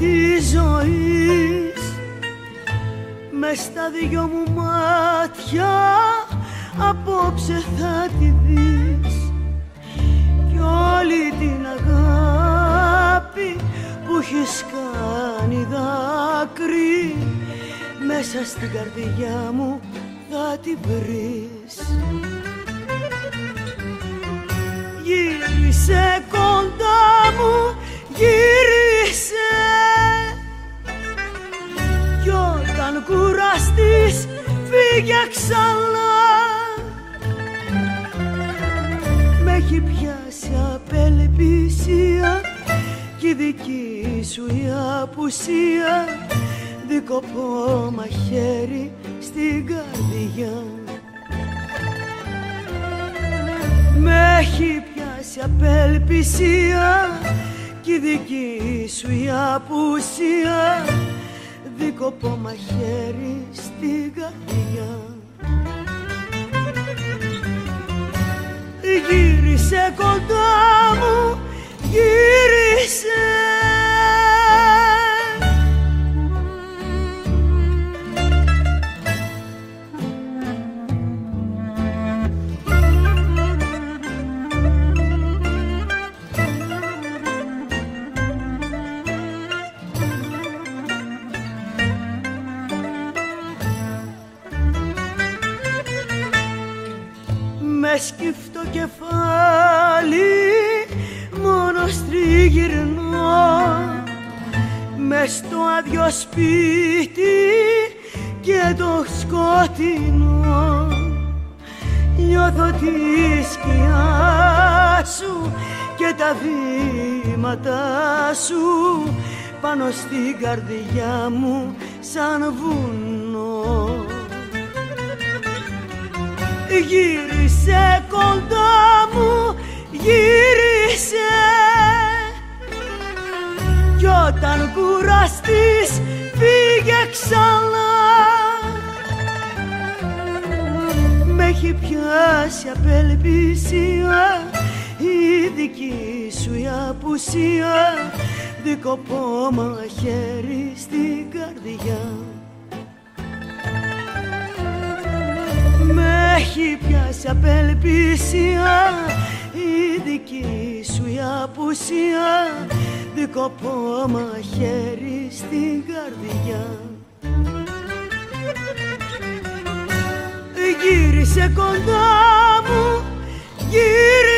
της ζωής μες στα δυο μου μάτια απόψε θα τη δεις κι όλη την αγάπη που έχεις κάνει δάκρυ μέσα στην καρδιά μου θα τη βρεις. Γύρισε κοντά μου, γύρισε κι όταν κουραστείς φύγε ξανά. Μ' έχει πιάσει απελπισία κι η δική σου η απουσία δικοπό μαχαίρι στην καρδιά. Μ' έχει πιάσει απελπισία κι η δική σου η απουσία δίκοπο μαχαίρι στην καρδιά. Γύρισε κοντά μου, γύρισε με σκυφτό κεφάλι μόνο τριγυρνώ μες στο άδειο σπίτι και το σκοτεινό. Νιώθω τη σκιά σου και τα βήματα σου πάνω στην καρδιά μου σαν βουνό. Γύρισε κοντά μου, γύρισε κι όταν κουραστείς φύγε ξανά. Μ' έχει πιάσει απελπισία η δική σου η απουσία δικοπό μαχαίρι στην καρδιά. Μ' έχει πιάσει απελπισία η δική σου η απουσία δικοπό μαχαίρι στην καρδιά. Γύρισε κοντά μου, γύρισε.